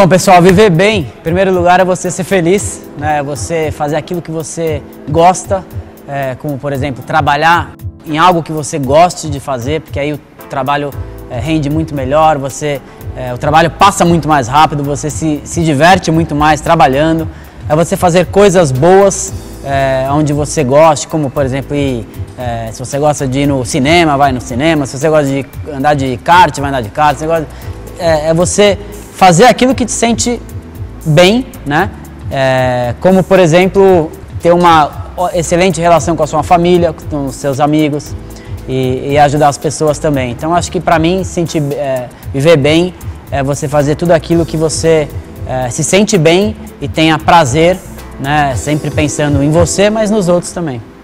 Bom, pessoal, viver bem, em primeiro lugar, é você ser feliz, né? Você fazer aquilo que você gosta, como, por exemplo, trabalhar em algo que você goste de fazer, porque aí o trabalho rende muito melhor, o trabalho passa muito mais rápido, você se diverte muito mais trabalhando. É você fazer coisas boas onde você goste, como, por exemplo, se você gosta de ir no cinema, vai no cinema, se você gosta de andar de kart, vai andar de kart, se você gosta de... é você fazer aquilo que te sente bem, né? Como, por exemplo, ter uma excelente relação com a sua família, com os seus amigos e ajudar as pessoas também. Então, acho que para mim, viver bem é você fazer tudo aquilo que você se sente bem e tenha prazer, né? Sempre pensando em você, mas nos outros também.